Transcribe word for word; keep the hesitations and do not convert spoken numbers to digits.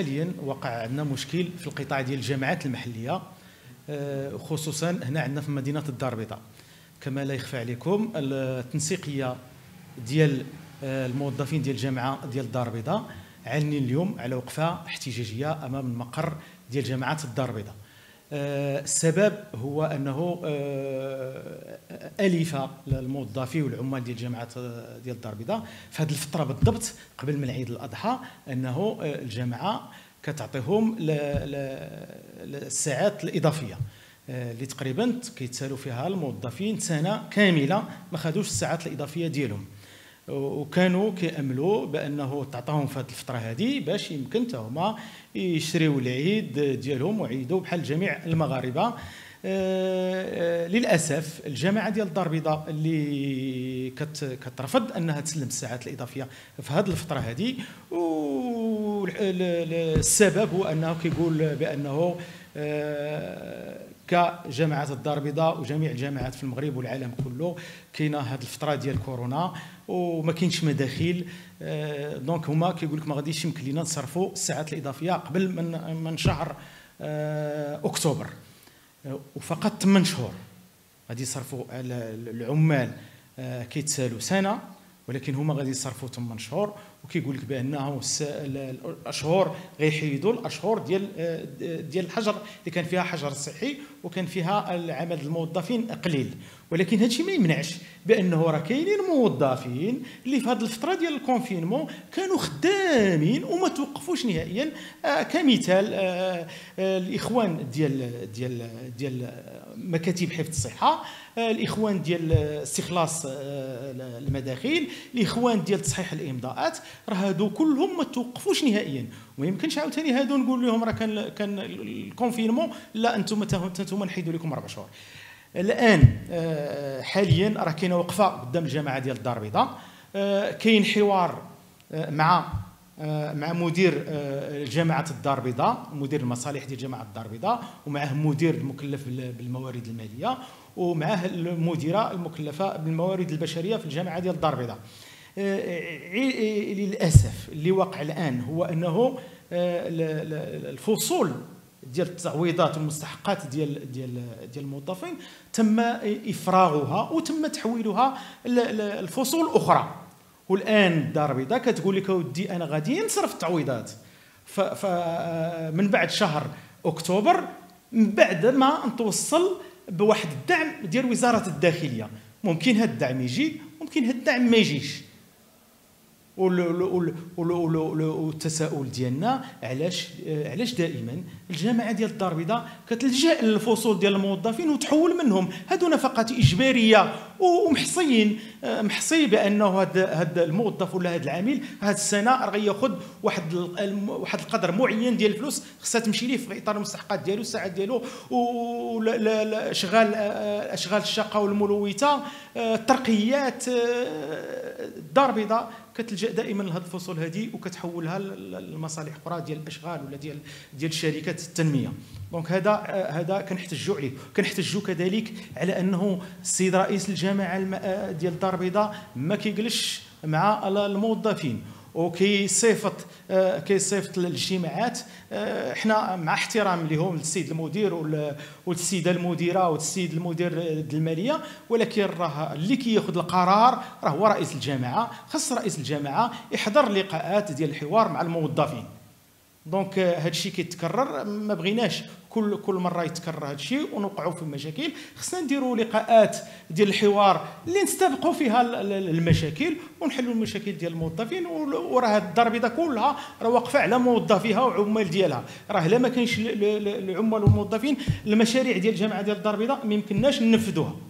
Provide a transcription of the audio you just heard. حاليا وقع عندنا مشكل في القطاع ديال الجامعات المحليه، خصوصا هنا عندنا في مدينه الدار البيضاء. كما لا يخفى عليكم التنسيقيه ديال الموظفين ديال الجامعه ديال الدار البيضاء اعلنوا اليوم على وقفه احتجاجيه امام المقر ديال جامعه الدار البيضاء. السبب هو انه الف الموظفين والعمال ديال جامعه ديال الدار البيضاء في هذه الفتره بالضبط قبل من عيد الاضحى انه الجامعه كتعطيهم الساعات الاضافيه اللي تقريبا كيتسالوا فيها الموظفين سنه كامله ما خدوش الساعات الاضافيه ديالهم، وكانوا كيأملوا بانه تعطاهم في هذه الفتره هذه باش يمكن حتى هما يشريوا العيد ديالهم ويعيدوا بحال جميع المغاربه. آآ آآ للاسف الجامعه ديال الدار البيضاء اللي كترفض انها تسلم الساعات الاضافيه في هذه الفتره هذه، والسبب هو انه كيقول بانه كجامعه الدار البيضاء وجميع الجامعات في المغرب والعالم كله كاينه هذه الفتره ديال كورونا وما كاينش مداخيل، دونك هما كيقول لك ما غاديش يمكن لينا نصرفوا الساعات الاضافيه قبل من من شهر اكتوبر، وفقط ثمانية شهور غادي يصرفوا على العمال كيتسالوا سنه ولكن هما غادي يصرفوا ثمانية شهور، وكيقول لك بانه الاشهر غيحيدوا الاشهور ديال ديال الحجر اللي كان فيها حجر صحي وكان فيها العمل الموظفين قليل، ولكن هادشي ما يمنعش بانه راه كاينين موظفين اللي في هذه الفتره ديال الكونفينمون كانوا خدامين وما توقفوش نهائيا. كمثال الاخوان ديال ديال ديال مكاتب حفظ الصحه، الاخوان ديال استخلاص المداخيل، الاخوان ديال تصحيح الامضاءات، راه هادو كلهم ما توقفوش نهائيا. وما يمكنش عاوتاني هادو نقول لهم راه كان كان الكونفينمون لا انتم انتم نحيدوا لكم اربع شهور. الان حاليا راه كاينه وقفه قدام الجامعه ديال الدار البيضاء، كاين حوار مع مع مدير جامعه الدار البيضاء، مدير المصالح ديال جامعه الدار البيضاء، ومعه مدير المكلف بالموارد الماليه، ومعه المديره المكلفه بالموارد البشريه في الجامعه ديال الدار البيضاء. للاسف اللي وقع الان هو انه الفصول ديال التعويضات والمستحقات ديال ديال ديال الموظفين تم افراغها وتم تحويلها لفصول اخرى، والان الدار البيضاء كتقول لك اودي انا غادي نصرف التعويضات من بعد شهر اكتوبر من بعد ما نتوصل بواحد الدعم ديال وزاره الداخليه. ممكن هذا الدعم يجي ممكن هذا الدعم ما يجيش، والتساؤل ديالنا علاش علاش دائما الجامعه ديال الدار البيضاء كتلجا للفصول ديال الموظفين وتحول منهم. هادو نفقات اجباريه ومحصيين محصي بانه هذا الموظف ولا هذا العميل هذه السنه راه غياخذ واحد واحد القدر معين ديال الفلوس خصها تمشي ليه في اطار المستحقات ديالو الساعات ديالو واشغال اشغال الشقه والملوته الترقيات. الدار البيضاء كتلجا دائما لهاد الفصول هذه وكتحولها لمصالح اخرى ديال الاشغال ولا ديال ديال شركات التنميه. دونك هذا هذا كنحتجوا عليه، كنحتجوا كذلك على انه السيد رئيس الجامعه ديال الدار البيضاء ما كيجلسش مع الموظفين وكيصيفط كيصيفط الاجتماعات. احنا مع احترام لهم السيد المدير والسيده المديره والسيد المدير الماليه، ولكن راه اللي كياخذ القرار راه هو رئيس الجامعه، خاص رئيس الجامعه يحضر لقاءات ديال الحوار مع الموظفين. دونك هذا الشيء كيتكرر، ما بغيناش كل كل مره يتكرر هذا الشيء ونوقعوا في مشاكل. خصنا نديروا لقاءات ديال الحوار اللي نستبقوا فيها المشاكل ونحلوا المشاكل ديال الموظفين. وراه الدار البيضاء كلها راه واقفه على موظفيها وعمال ديالها، راه الا ما كانش العمال والموظفين المشاريع ديال الجامعه ديال الدار البيضاء ما يمكنناش ننفذوها.